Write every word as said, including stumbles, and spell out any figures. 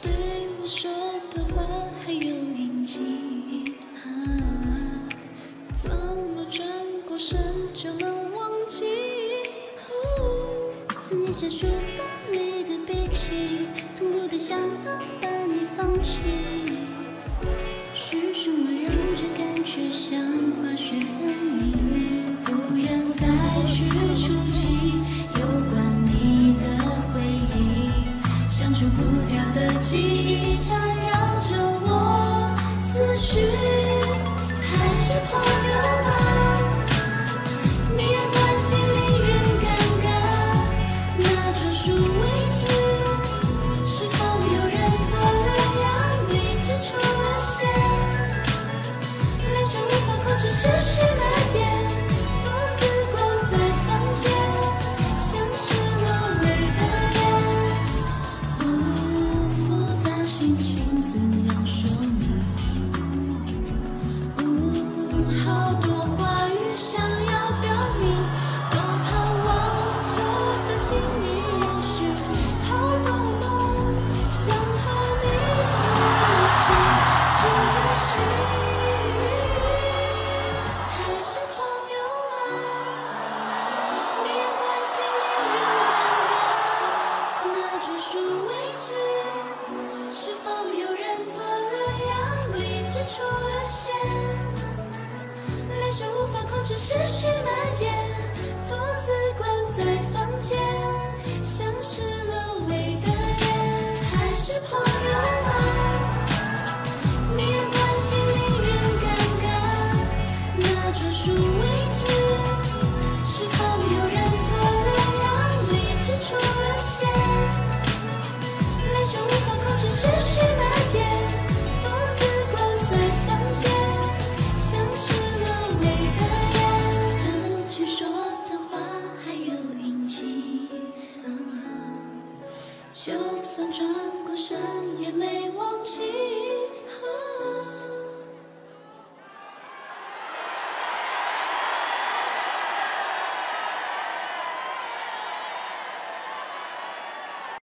对我说的话还有印记，啊，怎么转过身就能忘记？哦，思念像书包里的笔记，痛苦的想要把你放弃，是什么让这感觉像化学反应？不愿再去触及有关你的回忆，像除不掉的记忆缠绕着我思绪，还是朋友吧。 只是。